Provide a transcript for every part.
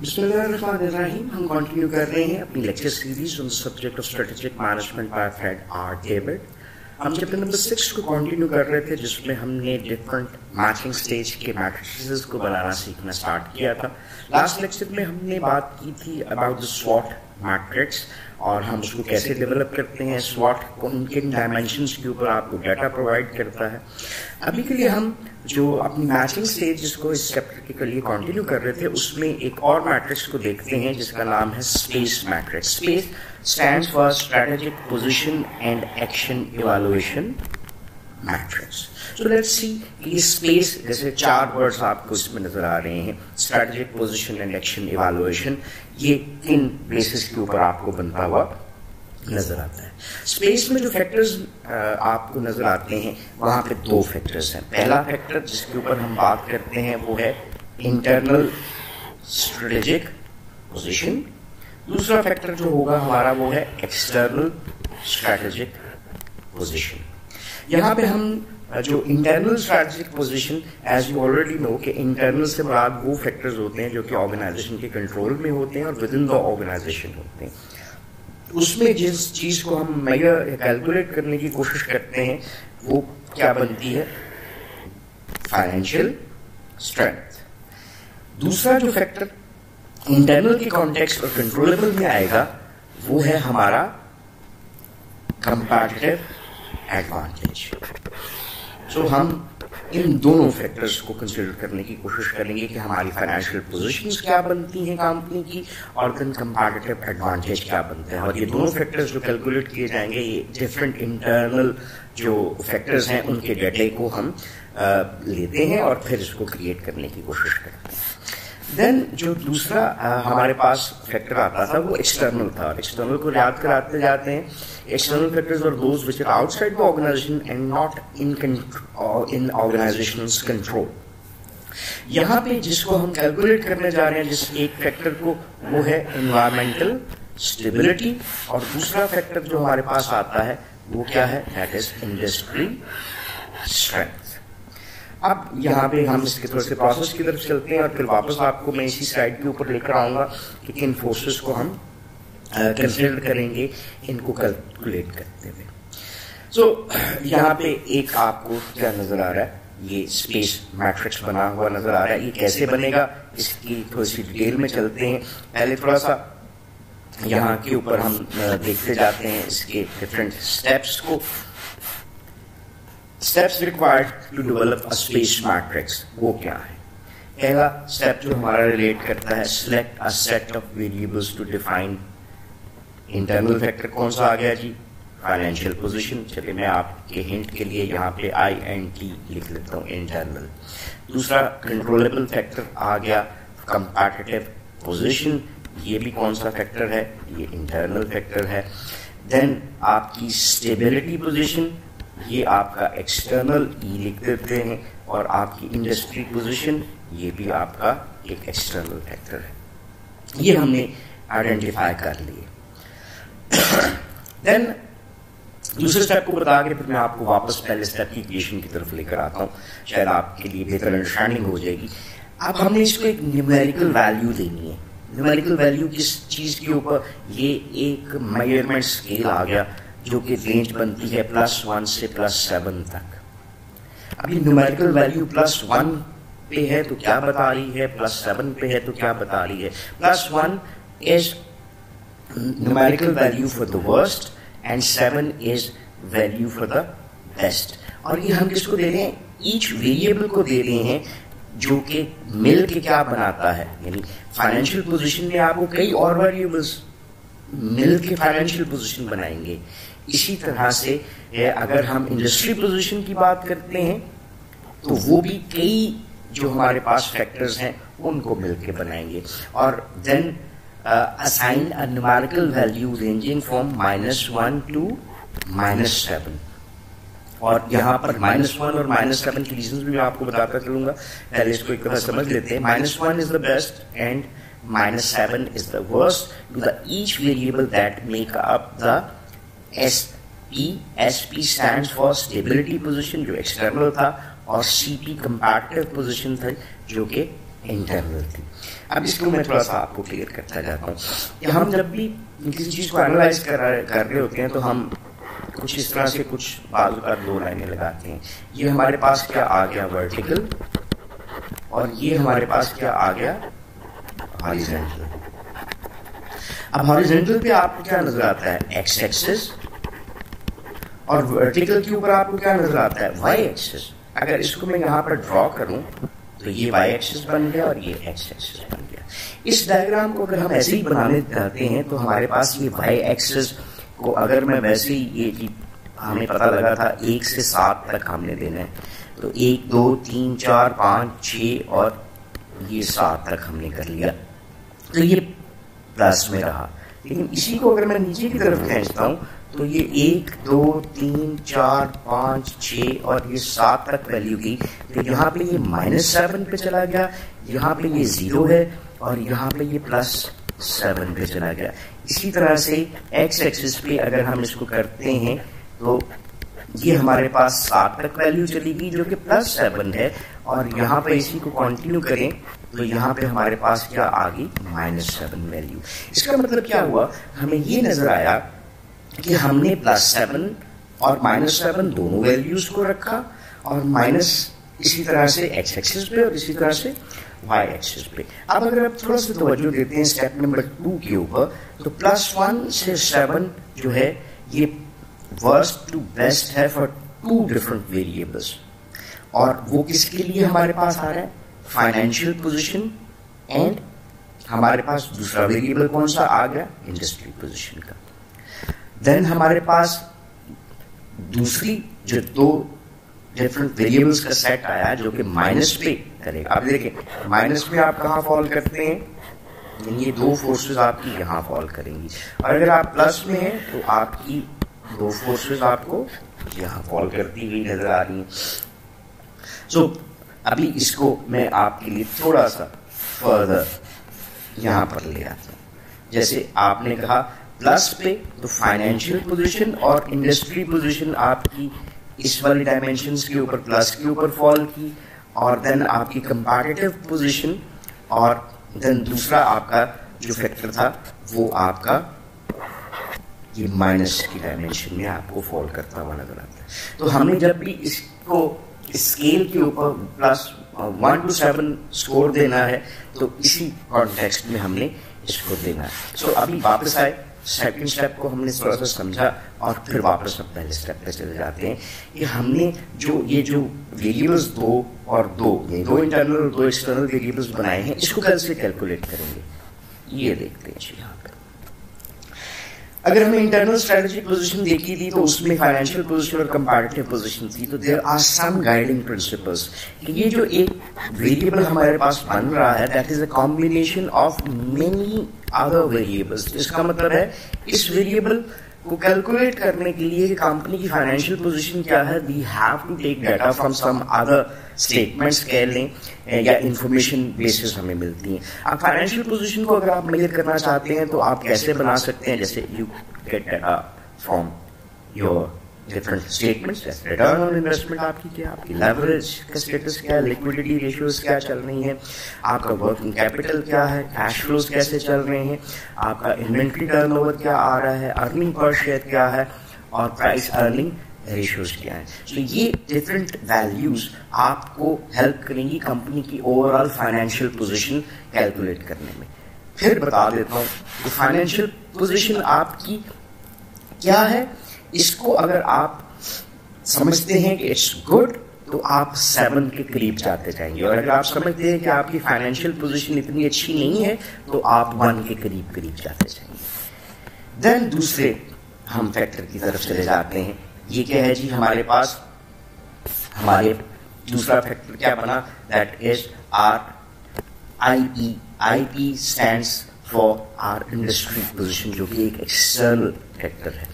बिस्मिल्लाहिर्रहमानिर्रहीम। हम कंटिन्यू कर रहे हैं अपनी lecture series on subject of strategic management by Fred R David. हम चैप्टर नंबर 6 को कंटिन्यू कर रहे थे जिसमें हमने डिफरेंट मैचिंग स्टेज के मैट्रिसेस को बनाना सीखना स्टार्ट किया था। लास्ट लेक्चर में हमने बात की थी अबाउट द स्वॉट मैट्रिक्स और हम उसको कैसे डेवलप करते हैं। स्वॉट कौन किन डायमेंशंस के ऊपर आपको डाटा प्रोवाइड करता है। अभी के लिए हम जो अपनी मैचिंग स्टेज जिसको इस चैप्टर के लिए कंटिन्यू कर रहे थे उसमें एक और मैट्रिक्स को देखते हैं जिसका नाम है SPACE matrix. SPACE stands for strategic position and action evaluation matrix. So let's see कि स्पेस जैसे चार वर्ड्स आपको इसमें नजर आ रहे हैं, strategic position and action evaluation, ये तीन प्लेसेस के ऊपर आपको बनता हुआ नजर आता है। स्पेस में जो फैक्टर्स आपको नजर आते हैं वहां पे दो फैक्टर्स हैं। पहला फैक्टर जिसके ऊपर हम बात करते हैं वो है इंटरनल स्ट्रेटेजिक पोजीशन। दूसरा फैक्टर जो होगा हमारा वो है एक्सटर्नल स्ट्रेटेजिक पोजीशन। यहाँ पे हम जो internal strategic position, as you already know कि इंटरनल से मुराद वो फैक्टर्स होते हैं जो कि ऑर्गेनाइजेशन के कंट्रोल में होते हैं और विद इन द ऑर्गेनाइजेशन होते हैं। उसमें जिस चीज को हम मेजर कैलकुलेट करने की कोशिश करते हैं वो क्या बनती है, फाइनेंशियल स्ट्रेंथ। दूसरा जो फैक्टर इंटरनल के कॉन्टेक्स्ट और कंट्रोलेबल में आएगा वो है हमारा कंपैरेटिव एडवांटेज। तो हम इन दोनों फैक्टर्स को कंसिडर करने की कोशिश करेंगे कि हमारी फाइनेंशियल पोजीशंस क्या बनती हैं कंपनी की और कंपैरेटिव एडवांटेज क्या बनता है। और ये दोनों फैक्टर्स जो कैलकुलेट किए जाएंगे ये डिफरेंट इंटरनल जो फैक्टर्स हैं उनके डेटा को हम लेते हैं और फिर इसको क्रिएट करने की कोशिश करते हैं। देन जो दूसरा हमारे पास फैक्टर आता था वो एक्सटर्नल था। एक्सटर्नल को याद कराते जाते हैं, एक्सटर्नल फैक्टर्स और those which are outside the organisation and not in organisations control. यहाँ पे जिसको हम कैलकुलेट करने जा रहे हैं जिस एक फैक्टर को, वो है एनवायरमेंटल स्टेबिलिटी। और दूसरा फैक्टर जो हमारे पास आता है वो क्या है, दैट इज इंडस्ट्री स्ट्रेंथ। अब यहाँ पे हम इसके थोड़े से प्रोसेस की तरफ चलते हैं और फिर वापस आपको मैं इसी स्लाइड के ऊपर लेकर आऊँगा कि किन फोर्सेस को हम कंसिडर करेंगे इनको कैलकुलेट करते हुए। सो यहाँ पे एक आपको क्या नज़र आ रहा है, ये स्पेस मैट्रिक्स बना हुआ नज़र आ रहा है। ये कैसे बनेगा इसकी थोड़ी सी डिटेल में चलते हैं। पहले थोड़ा सा यहाँ के ऊपर हम देखते जाते हैं इसके डिफरेंट स्टेप्स को। Steps required to develop a space matrix वो क्या है। पहला स्टेप जो हमारा रिलेट करता है, select a set of variables to define internal factor. कौन सा आ गया जी, फाइनेंशियल पोजीशन। चलिए मैं आपके हिंट के लिए यहाँ पे INT लिख लेता हूँ, इंटरनल। दूसरा कंट्रोलेबल फैक्टर आ गया, कंपैरेटिव पोजीशन। ये भी कौन सा फैक्टर है, ये इंटरनल फैक्टर है। देन आपकी स्टेबिलिटी पोजीशन, ये आपका एक्सटर्नल ई लिख देते हैं। और आपकी इंडस्ट्री पोजीशन, ये भी आपका एक एक्सटर्नल फैक्टर है। ये हमने आइडेंटिफाई कर लिए। देन दूसरे स्टेप को बता के फिर मैं आपको वापस पहले स्टेप की क्रिएशन की तरफ लेकर आता हूँ, शायद आपके लिए बेहतर अंडरस्टैंडिंग हो जाएगी। अब हमने इसको एक न्यूमेरिकल वैल्यू देनी है। न्यूमेरिकल वैल्यू किस चीज़ के ऊपर, ये एक मेजरमेंट स्केल आ गया जो कि रेंज बनती है +1 से +7 तक। अभी न्यूमेरिकल वैल्यू +1 पे है तो क्या बता रही है, +7 पे है तो क्या बता रही है। +1 is numerical value for the worst and 7 is value for the best. और ये हम किसको दे रहे हैं, ईच वेरिएबल को दे रहे हैं जो कि मिल के क्या बनाता है। यानी फाइनेंशियल पोजीशन में आपको कई और वेरिएबल्स मिल के फाइनेंशियल पोजीशन बनाएंगे। इसी तरह से अगर हम इंडस्ट्री पोजीशन की बात करते हैं तो वो भी कई जो हमारे पास फैक्टर्स हैं उनको मिल के बनाएंगे। और then assign a numerical value ranging from -1 to -7। और यहाँ पर -1 और -7 की रीजन भी मैं आपको बताता चलूंगा। पहले इसको एक तरह समझ लेते हैं। -1 is the best and -7 is the worst, to the each variable that make up the SP. SP stands for stability position जो external था, और CP comparative position था जो कि इंटरनल थी। अब इसको मैं थोड़ा सा आपको क्लियर करता जाता हूँ कि हम जब भी किसी चीज़ को एनालाइज कर रहे होते हैं तो हम कुछ इस तरह से कुछ बाजू पर दो लाइनें लगाते हैं, ये हमारे पास क्या आ गया वर्टिकल और ये हमारे पास क्या आ गया हॉरिजॉन्टल। अब हॉरिजॉन्टल पे आपको क्या नजर आता है एक्स एक्सिस और वर्टिकल के ऊपर आपको क्या नजर आता है वाई एक्सिस। अगर इसको मैं यहाँ पर ड्रॉ करूँ तो ये वाई एक्सिस बन गया और ये एक्स एक्सिस बन गया। इस डायग्राम को अगर हम ऐसे ही बनाने चाहते हैं तो हमारे पास ये वाई एक्सिस को अगर मैं वैसे ही ये हमें पता लगा था 1 से 7 तक हमने देना है तो 1 2 3 4 5 6 और ये 7 तक हमने कर लिया तो ये प्लस में रहा। लेकिन इसी को अगर मैं नीचे की तरफ खींचता हूँ तो ये 1 2 3 4 5 6 और ये 7 तक वैल्यू की तो यहाँ पे ये -7 पे चला गया, यहाँ पे ये 0 है और यहाँ पे ये +7 पे चला गया। इसी तरह से x एक्सिस पे अगर हम इसको करते हैं तो ये हमारे पास 7 तक वैल्यू चली गई जो कि +7 है और यहाँ पे इसी को कंटिन्यू करें तो यहाँ पे हमारे पास क्या आ गई -7 वैल्यू। इसका मतलब क्या हुआ, हमें ये नजर आया कि हमने +7 और -7 दोनों वैल्यूज को रखा और माइनस इसी तरह से एक्स एक्सिस पे और इसी तरह से वाई एक्सिस पे। अब अगर आप थोड़ा सा तवज्जो देते हैं स्टेप नंबर 2 के ऊपर तो +1 से 7 जो है ये वर्स्ट टू बेस्ट है फॉर 2 डिफरेंट वेरिएबल्स और वो किसके लिए हमारे पास आ रहा है फाइनेंशियल पोजीशन एंड हमारे पास दूसरा वेरिएबल कौन सा आ गया इंडस्ट्री पोजीशन का। देन हमारे पास दूसरी जो 2 डिफरेंट वेरिएबल्स का सेट आया जो कि माइनस पे करेगा। आप देखें माइनस पे आप कहाँ फॉल करते हैं, ये 2 फोर्सेस आपकी यहाँ फॉल करेंगी और अगर आप प्लस में हैं तो आपकी 2 फोर्सेस आपको यहाँ फॉल करती हुई नजर आ रही हैं। सो अभी इसको मैं आपके लिए थोड़ा सा फर्दर यहाँ पर ले आता हूँ। जैसे आपने कहा प्लस पे तो फाइनेंशियल पोजीशन और इंडस्ट्री पोजीशन आपकी इस वाली डायमेंशंस के ऊपर प्लस के ऊपर फॉल की और देन आपकी कंपैरेटिव पोजीशन और देन दूसरा आपका जो फैक्टर था वो आपका ये माइनस की डायमेंशन में आपको फॉल करता हुआ नजर आता है। तो हमने जब भी इसको स्केल के ऊपर +1 to 7 स्कोर देना है तो इसी कॉन्टेक्स्ट में हमने इसको देना है। सो अभी वापस आए सेकेंड स्टेप को हमने थोड़ा सा समझा और फिर वापस हम पहले स्टेप पे चले जाते हैं कि हमने जो ये जो वेरिएबल्स 2 इंटरनल और 2 एक्सटर्नल वेरिएबल्स बनाए हैं इसको कल से कैलकुलेट करेंगे। ये देखते हैं यहाँ पर अगर हमें इंटरनल स्ट्रेटेजिक पोजीशन देखी थी तो उसमें फाइनेंशियल पोजीशन और कंपैरेटिव पोजीशन थी तो there are some guiding principles कि ये जो एक वेरिएबल हमारे पास बन रहा है that is a combination of many other variables. इसका मतलब है इस वेरिएबल को कैलकुलेट करने के लिए कि कंपनी की फाइनेंशियल पोजीशन क्या है we have to take data from some other statements कह लें या इंफॉर्मेशन बेसिस हमें मिलती हैं। अब फाइनेंशियल पोजीशन को अगर आप मेजर करना चाहते हैं तो आप कैसे बना सकते हैं, जैसे you get data from your different statements, return on investment आपकी क्या, आपकी लेवरेज का स्टेटस क्या है, लिक्विडिटी रेशियोज क्या चल रही हैं, आपका वर्किंग कैपिटल क्या है, कैश फ्लोज कैसे चल रहे हैं, आपका इन्वेंट्री टर्नओवर क्या आ रहा है, अर्निंग पर शेयर क्या है और प्राइस अर्निंग रेशियोज क्या है। तो ये डिफरेंट वैल्यूज आपको हेल्प करेंगी कंपनी की ओवरऑल फाइनेंशियल पोजिशन कैलकुलेट करने में। फिर बता देता हूँ कि फाइनेंशियल पोजिशन आपकी क्या है, इसको अगर आप समझते हैं कि इट्स गुड तो आप 7 के करीब जाते जाएंगे और अगर आप समझते हैं कि आपकी फाइनेंशियल पोजीशन इतनी अच्छी नहीं है तो आप 1 के करीब जाते जाएंगे। देन दूसरे हम फैक्टर की तरफ चले जाते हैं। ये क्या है जी, हमारे पास हमारे दूसरा फैक्टर क्या बना that is R IP. IP stands for are industry position जो कि एक एक्सटर्नल फैक्टर है।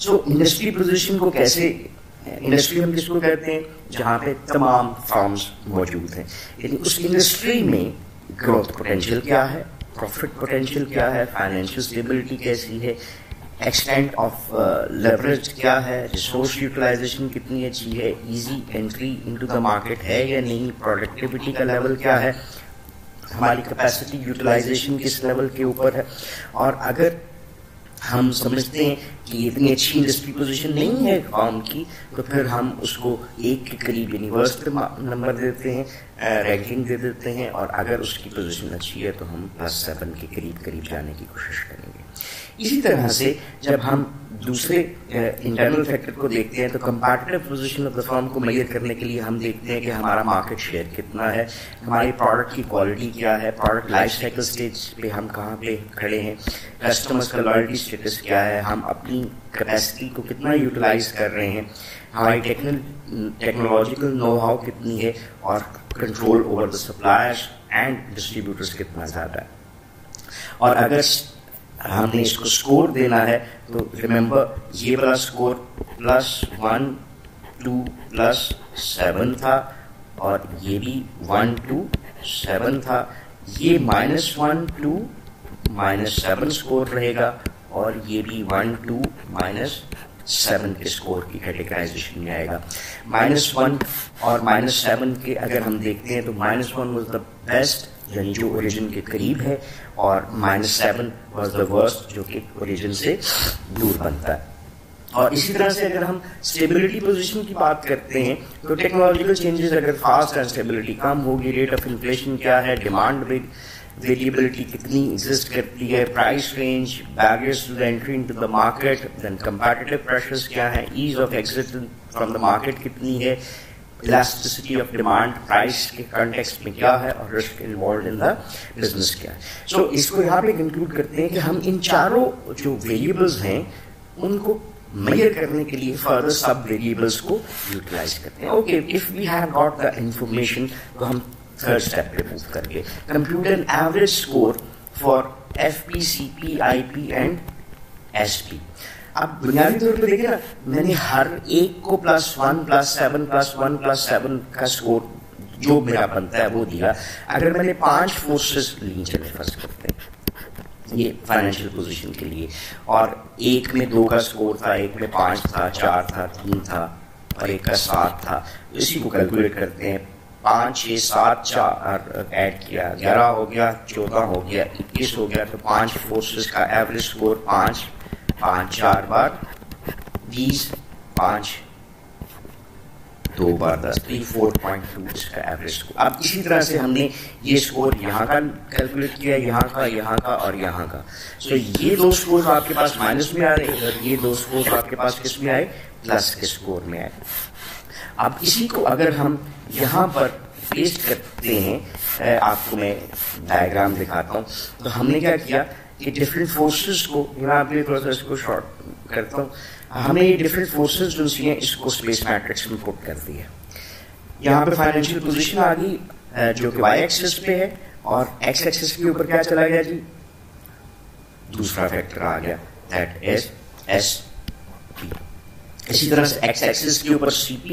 सो इंडस्ट्री पोजीशन को कैसे, इंडस्ट्री हम किसको कहते हैं जहाँ पे तमाम फर्म्स मौजूद हैं यानी उस इंडस्ट्री में ग्रोथ पोटेंशियल क्या है, प्रॉफिट पोटेंशियल क्या है, फाइनेंशियल स्टेबिलिटी कैसी है, एक्सटेंट ऑफ लेवरेज क्या है, रिसोर्स यूटिलाइजेशन कितनी अच्छी है, easy entry into the market है या नहीं, प्रोडक्टिविटी का लेवल क्या है हमारी कैपेसिटी यूटिलाइजेशन किस लेवल के ऊपर है। और अगर हम समझते हैं कि इतनी अच्छी इंडस्ट्री पोजीशन नहीं है कॉम की, तो फिर हम उसको 1 के करीब यूनिवर्स पे नंबर देते हैं, रैंकिंग दे देते हैं, और अगर उसकी पोजीशन अच्छी है तो हम बस 7 के करीब जाने की कोशिश करेंगे। इसी तरह से जब हम दूसरे इंटरनल फैक्टर को देखते हैं तो competitive position of the firm को मेजर करने के लिए हम देखते हैं कि हमारा मार्केट शेयर कितना है, हमारे प्रोडक्ट की क्वालिटी क्या है, प्रोडक्ट लाइफ साइकिल स्टेज पे हम कहाँ पे खड़े हैं, कस्टमर्स का लॉयल्टी स्टेटस क्या है, हम अपनी कैपेसिटी को कितना यूटिलाइज कर रहे हैं, हमारी टेक्नोलॉजिकल नो हाउ कितनी है, और control over the suppliers and distributors कितना ज़्यादा है। और अगर हमने इसको स्कोर देना है तो रिमेंबर ये वाला स्कोर +1, 2, +7 था, और ये भी 1, 2, 7 था, ये -1, 2, -7 स्कोर रहेगा, और ये भी 1, 2, -7 के स्कोर की कैटेगराइजेशन में आएगा। -1 और -7 के अगर हम देखते हैं तो -1 वाज द बेस्ट, यानी जो ओरिजिन के करीब है, और -7 वाज द वर्स्ट, जो कि ओरिजिन से दूर बनता है। और इसी तरह से अगर हम स्टेबिलिटी पोजीशन की बात करते हैं तो टेक्नोलॉजिकल चेंजेस अगर फास्ट है, स्टेबिलिटी कम होगी, रेट ऑफ इन्फ्लेशन क्या है, डिमांड वेरिएबिलिटी कितनी एग्जिस्ट करती है, price range, barriers to the entry into the market, then competitive pressures क्या है, ease of exit from the market कितनी है, इलास्टिसिटी ऑफ डिमांड प्राइस के कॉन्टेक्स्ट में क्या है, और risk involve in the business क्या है। सो इसको यहाँ पे इंक्लूड करते हैं कि हम इन चारों जो वेरिएबल्स हैं उनको मेजर करने के लिए फर्दर सब वेरिएबल्स को यूटिलाइज करते हैं। Okay, if we have got the information तो हम थर्ड स्टेप पे मूव करके compute an average score for FP, CP, IP and SP। अब बुनियादी तौर पे देखिए ना, मैंने हर एक को +1, +7, +1, +7 का स्कोर जो मेरा बनता है वो दिया। अगर मैंने 5 फोर्सेस ली, चले फर्स्ट करते हैं ये फाइनेंशियल पोजीशन के लिए, और 1 में 2 का स्कोर था, 1 में 5 था, 4 था, 3 था, और 1 का 7 था। इसी को कैलकुलेट करते हैं, 5, 6, 7, 4 ऐड किया, 11 हो गया, 14 हो गया, 21 हो गया। तो 5 फोर्सेस का एवरेज स्कोर 5, 4 बार 20, 5 2 बार 10, 4.2 इसका एवरेज स्कोर। अब इसी तरह से हमने ये स्कोर यहाँ का कैलकुलेट किया, यहाँ का और यहाँ का। सो ये 2 स्कोर आपके पास माइनस में आ रहे हैं, और ये 2 स्कोर आपके पास किस में आए, प्लस के स्कोर में आए। अब इसी को अगर हम यहाँ पर पेस्ट करते हैं, आपको मैं डायग्राम दिखाता हूँ, तो हमने क्या किया कि डिफरेंट फोर्सेस को, यहाँ पे थोड़ा सा इसको शॉर्ट करता हूँ, हमने ये डिफरेंट फोर्सेस जो हैं इसको स्पेस मैट्रिक्स में पुट कर दिया। यहाँ पे फाइनेंशियल पोजीशन आ गई जो कि Y एक्सिस पे है, और X एक्सिस के ऊपर क्या चला गया जी, दूसरा फैक्टर आ गया, दैट इज SP। इसी तरह से X एक्सिस के ऊपर CP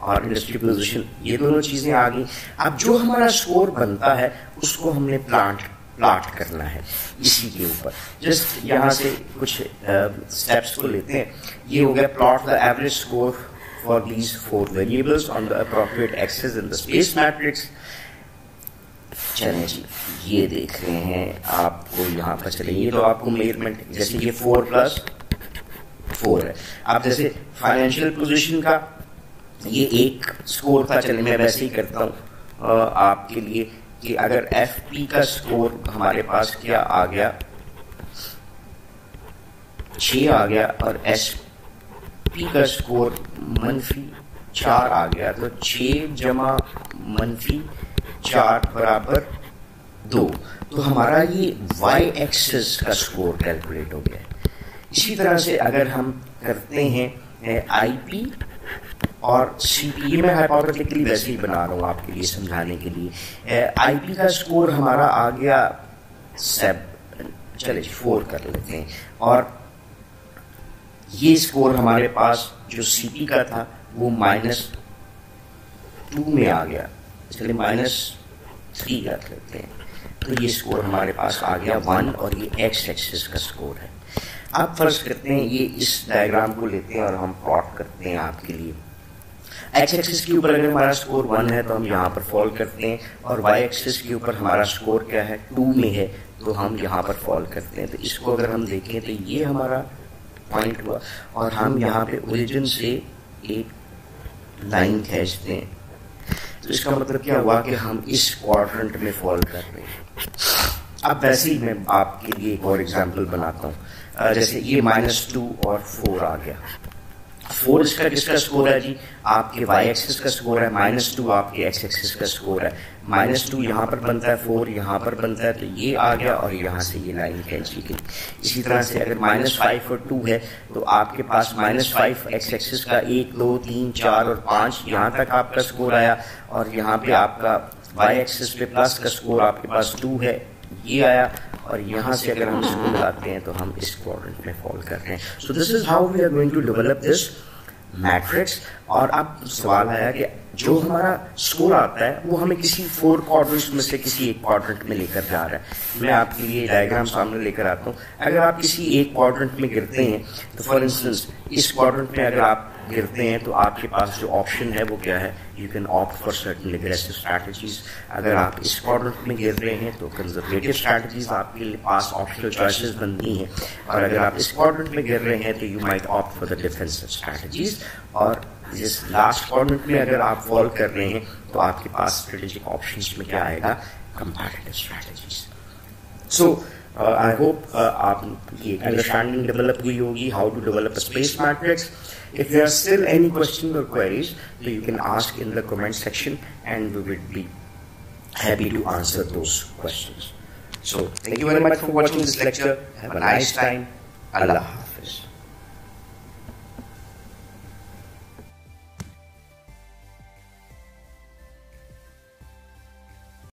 और इंडस्ट्री पोजीशन, ये दोनों चीजें आ गई। अब जो हमारा स्कोर बनता है उसको हमने प्लाट करना है इसी के ऊपर। जस्ट यहाँ से कुछ स्टेप्स को लेते हैं। ये हो गया plot the average score for these 4 variables on the appropriate access in the space matrix. चलिए जी, ये देख रहे हैं आपको यहाँ पर, चलिए तो आपको मेजरमेंट, जैसे ये 4 + 4 है। आप जैसे फाइनेंशियल पोजीशन का ये 1 स्कोर था, चलिए मैं वैसे ही करता हूँ आपके लिए कि अगर FP का स्कोर हमारे पास क्या आ गया, 6 आ गया, और SP का स्कोर -4 आ गया, तो 6 - -4 = 2। तो हमारा ये Y एक्सिस का स्कोर कैलकुलेट हो गया। इसी तरह से अगर हम करते हैं IP और CP, मैं हाइपोथेटिकली वैसे ही बना रहा हूँ आपके लिए समझाने के लिए। IP का स्कोर हमारा आ गया 4 कर लेते हैं, और ये स्कोर हमारे पास जो CP का था वो -2 में आ गया, चलिए -3 कर लेते हैं। तो ये स्कोर हमारे पास आ गया 1, और ये X एक्सिस का स्कोर है। आप फर्ज करते हैं ये इस डायग्राम को लेते हैं और हम प्लॉट करते हैं आपके लिए। एक्स एक्सिस के ऊपर अगर हमारा स्कोर 1 है तो हम यहाँ पर फॉल करते हैं, और वाई एक्सिस के ऊपर हमारा स्कोर क्या है, 2 में है तो हम यहाँ पर फॉल करते हैं। तो इसको अगर हम देखें तो ये हमारा पॉइंट हुआ, और हम यहाँ पे ओरिजिन से एक लाइन खींचते हैं। तो इसका मतलब क्या हुआ कि हम इस क्वाड्रेंट में फॉल कर रहे हैं। अब वैसे ही मैं आपके लिए एक और एग्जाम्पल बनाता हूँ, जैसे ये -2 और 4 आ गया। 4 इसका किसका स्कोर है जी, आपके वाई एक्सिस का स्कोर है, -2 आपके एक्स एक्सिस का स्कोर है, -2 यहाँ पर बनता है, 4 यहाँ पर बनता है, तो ये आ गया और यहाँ से ये लाइन खींची गई। इसी तरह से अगर -5 और 2 है तो आपके पास -5 एक्स एक्सिस का 1, 2, 3, 4 और 5 यहाँ तक आपका स्कोर आया, और यहाँ पे आपका वाई एक्सिस पे प्लस का स्कोर आपके पास 2 है, ये आया, और यहाँ से अगर हम इसको मिलाते हैं तो हम इस क्वाड्रेंट में फॉल कर रहे हैं। So this is how we are going to develop this matrix. और अब सवाल आया कि जो हमारा स्कोर आता है वो हमें किसी 4 क्वाड्रेंट्स में से किसी एक क्वाड्रेंट में लेकर जा रहा है। मैं आपके लिए डायग्राम सामने लेकर आता हूँ। अगर आप किसी एक क्वाड्रेंट में गिरते हैं तो फॉर इंस्टेंस इस क्वाड्रेंट में अगर आप गिरते हैं तो आपके पास जो ऑप्शन है वो क्या है, you can opt for certain aggressive strategies. अगर आप इस क्वाड्रेंट में गिर रहे हैं तो कंजर्वेटिव स्ट्रैटेजीज आपके लिए पास ऑप्शनल चॉइसेस बनती हैं, और अगर आप इस क्वाड्रेंट में गिर रहे हैं तो you might opt for the defensive strategies, और जिस लास्ट क्वाड्रेंट में अगर आप फॉल कर रहे हैं तो आपके पास स्ट्रेटेजिक ऑप्शंस में क्या आएगा, comparative strategies. So I hope आपकी अंडरस्टैंडिंग डेवलप हुई होगी how to develop space matrix. If there are still any questions or queries, so you can ask in the comment section and we will be happy to answer those questions. So thank you very much for watching this lecture. Have a nice time. Allah Hafiz.